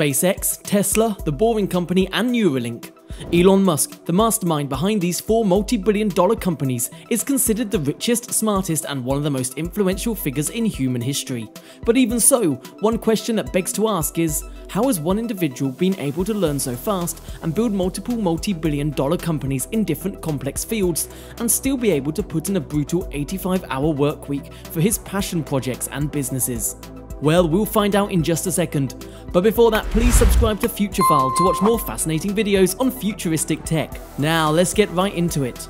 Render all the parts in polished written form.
SpaceX, Tesla, The Boring Company and Neuralink. Elon Musk, the mastermind behind these four multi-billion-dollar companies, is considered the richest, smartest, and one of the most influential figures in human history. But even so, one question that begs to ask is, how has one individual been able to learn so fast and build multiple multi-billion-dollar companies in different complex fields, and still be able to put in a brutal 85-hour work week for his passion projects and businesses? Well, we'll find out in just a second. But before that, please subscribe to Futurephile to watch more fascinating videos on futuristic tech. Now, let's get right into it.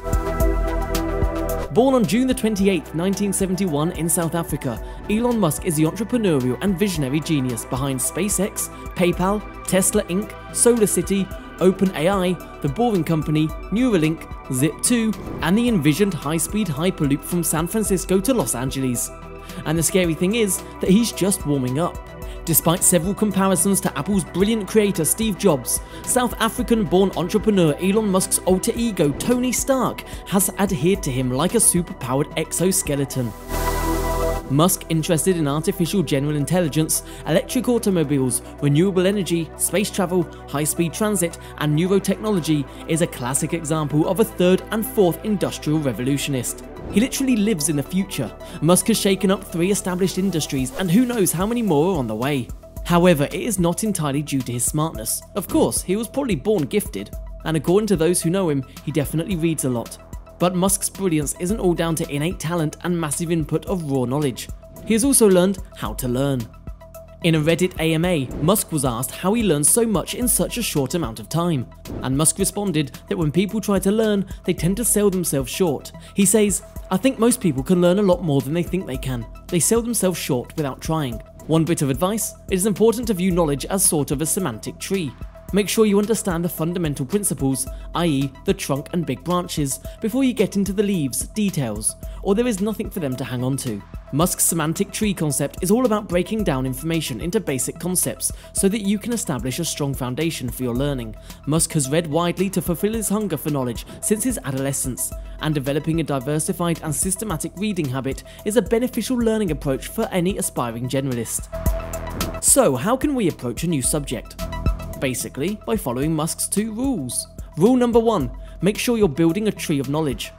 Born on June the 28th, 1971 in South Africa, Elon Musk is the entrepreneurial and visionary genius behind SpaceX, PayPal, Tesla Inc., SolarCity, OpenAI, The Boring Company, Neuralink, Zip2, and the envisioned high-speed hyperloop from San Francisco to Los Angeles. And the scary thing is that he's just warming up. Despite several comparisons to Apple's brilliant creator Steve Jobs, South African-born entrepreneur Elon Musk's alter ego Tony Stark has adhered to him like a superpowered exoskeleton. Musk, interested in artificial general intelligence, electric automobiles, renewable energy, space travel, high-speed transit, and neurotechnology, is a classic example of a third and fourth industrial revolutionist. He literally lives in the future. Musk has shaken up 3 established industries, and who knows how many more are on the way. However, it is not entirely due to his smartness. Of course, he was probably born gifted, and according to those who know him, he definitely reads a lot. But Musk's brilliance isn't all down to innate talent and massive input of raw knowledge. He has also learned how to learn. In a Reddit AMA, Musk was asked how he learned so much in such a short amount of time. And Musk responded that when people try to learn, they tend to sell themselves short. He says, "I think most people can learn a lot more than they think they can. They sell themselves short without trying. One bit of advice, it is important to view knowledge as sort of a semantic tree. Make sure you understand the fundamental principles, i.e. the trunk and big branches, before you get into the leaves, details, or there is nothing for them to hang on to." Musk's semantic tree concept is all about breaking down information into basic concepts so that you can establish a strong foundation for your learning. Musk has read widely to fulfill his hunger for knowledge since his adolescence, and developing a diversified and systematic reading habit is a beneficial learning approach for any aspiring generalist. So, how can we approach a new subject? Basically, by following Musk's 2 rules. Rule number 1, make sure you're building a tree of knowledge.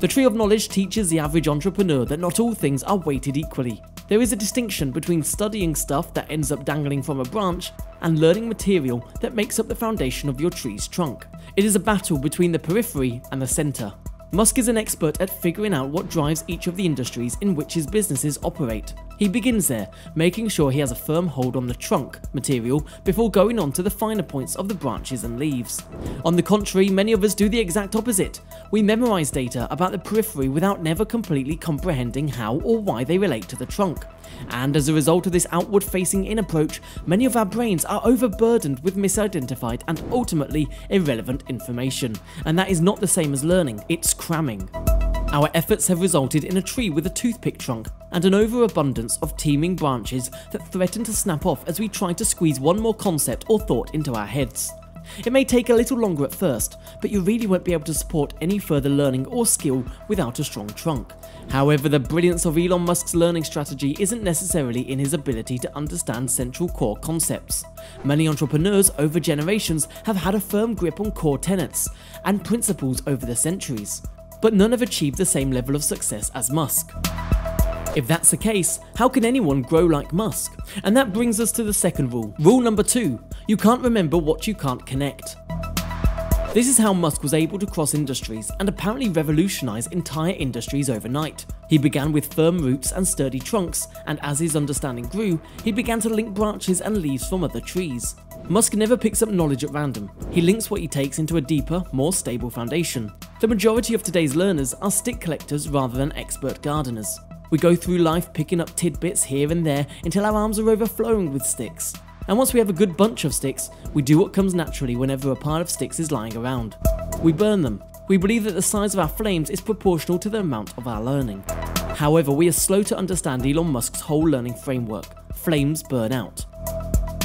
The tree of knowledge teaches the average entrepreneur that not all things are weighted equally. There is a distinction between studying stuff that ends up dangling from a branch and learning material that makes up the foundation of your tree's trunk. It is a battle between the periphery and the center. Musk is an expert at figuring out what drives each of the industries in which his businesses operate. He begins there, making sure he has a firm hold on the trunk material before going on to the finer points of the branches and leaves. On the contrary, many of us do the exact opposite. We memorize data about the periphery without never completely comprehending how or why they relate to the trunk. And as a result of this outward-facing in approach, many of our brains are overburdened with misidentified and ultimately irrelevant information. And that is not the same as learning, it's cramming. Our efforts have resulted in a tree with a toothpick trunk and an overabundance of teeming branches that threaten to snap off as we try to squeeze one more concept or thought into our heads. It may take a little longer at first, but you really won't be able to support any further learning or skill without a strong trunk. However, the brilliance of Elon Musk's learning strategy isn't necessarily in his ability to understand central core concepts. Many entrepreneurs over generations have had a firm grip on core tenets and principles over the centuries, but none have achieved the same level of success as Musk. If that's the case, how can anyone grow like Musk? And that brings us to the second rule. Rule number 2, you can't remember what you can't connect. This is how Musk was able to cross industries and apparently revolutionize entire industries overnight. He began with firm roots and sturdy trunks, and as his understanding grew, he began to link branches and leaves from other trees. Musk never picks up knowledge at random. He links what he takes into a deeper, more stable foundation. The majority of today's learners are stick collectors rather than expert gardeners. We go through life picking up tidbits here and there until our arms are overflowing with sticks. And once we have a good bunch of sticks, we do what comes naturally whenever a pile of sticks is lying around. We burn them. We believe that the size of our flames is proportional to the amount of our learning. However, we are slow to understand Elon Musk's whole learning framework. Flames burn out.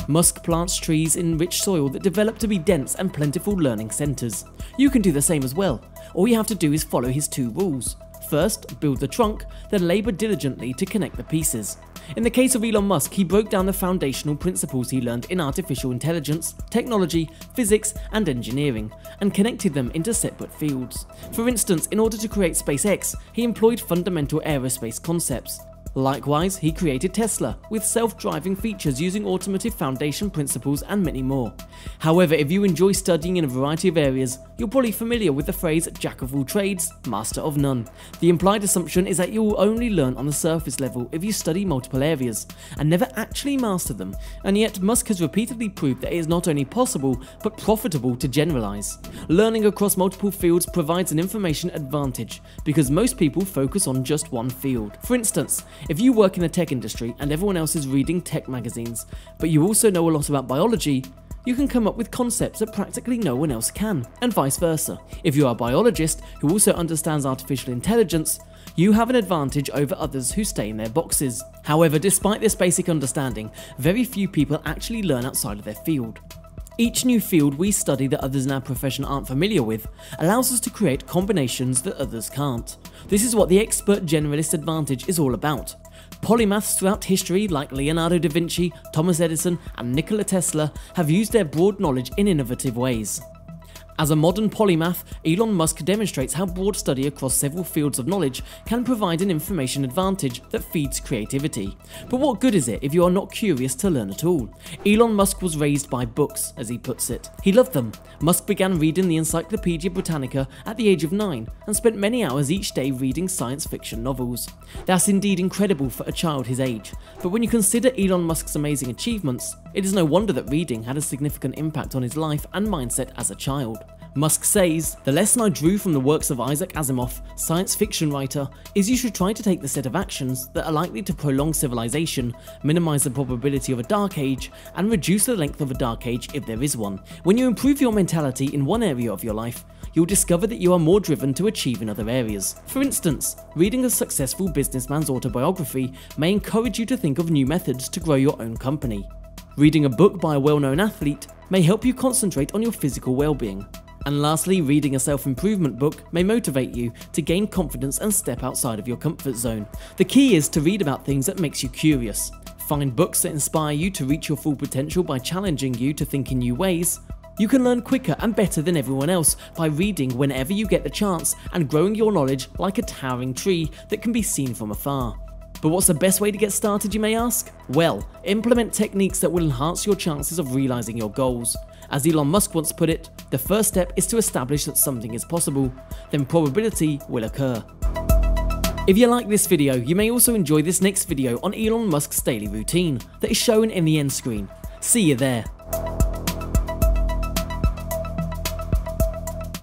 Musk plants trees in rich soil that develop to be dense and plentiful learning centers. You can do the same as well. All you have to do is follow his 2 rules. First, build the trunk, then labor diligently to connect the pieces. In the case of Elon Musk, he broke down the foundational principles he learned in artificial intelligence, technology, physics, and engineering, and connected them into separate fields. For instance, in order to create SpaceX, he employed fundamental aerospace concepts. Likewise, he created Tesla, with self-driving features using automotive foundation principles and many more. However, if you enjoy studying in a variety of areas, you're probably familiar with the phrase "jack of all trades, master of none." The implied assumption is that you will only learn on the surface level if you study multiple areas, and never actually master them, and yet Musk has repeatedly proved that it is not only possible, but profitable to generalize. Learning across multiple fields provides an information advantage, because most people focus on just one field. For instance, if you work in the tech industry and everyone else is reading tech magazines, but you also know a lot about biology, you can come up with concepts that practically no one else can, and vice versa. If you are a biologist who also understands artificial intelligence, you have an advantage over others who stay in their boxes. However, despite this basic understanding, very few people actually learn outside of their field. Each new field we study that others in our profession aren't familiar with allows us to create combinations that others can't. This is what the expert generalist advantage is all about. Polymaths throughout history like Leonardo da Vinci, Thomas Edison, and Nikola Tesla have used their broad knowledge in innovative ways. As a modern polymath, Elon Musk demonstrates how broad study across several fields of knowledge can provide an information advantage that feeds creativity. But what good is it if you are not curious to learn at all? Elon Musk was raised by books, as he puts it. He loved them. Musk began reading the Encyclopedia Britannica at the age of 9 and spent many hours each day reading science fiction novels. That's indeed incredible for a child his age, but when you consider Elon Musk's amazing achievements, it is no wonder that reading had a significant impact on his life and mindset as a child. Musk says, "The lesson I drew from the works of Isaac Asimov, science fiction writer, is you should try to take the set of actions that are likely to prolong civilization, minimize the probability of a dark age, and reduce the length of a dark age if there is one. When you improve your mentality in one area of your life, you'll discover that you are more driven to achieve in other areas." For instance, reading a successful businessman's autobiography may encourage you to think of new methods to grow your own company. Reading a book by a well-known athlete may help you concentrate on your physical well-being. And lastly, reading a self-improvement book may motivate you to gain confidence and step outside of your comfort zone. The key is to read about things that makes you curious. Find books that inspire you to reach your full potential by challenging you to think in new ways. You can learn quicker and better than everyone else by reading whenever you get the chance and growing your knowledge like a towering tree that can be seen from afar. But what's the best way to get started, you may ask? Well, implement techniques that will enhance your chances of realizing your goals. As Elon Musk once put it, the first step is to establish that something is possible, then probability will occur. If you like this video, you may also enjoy this next video on Elon Musk's daily routine that is shown in the end screen. See you there.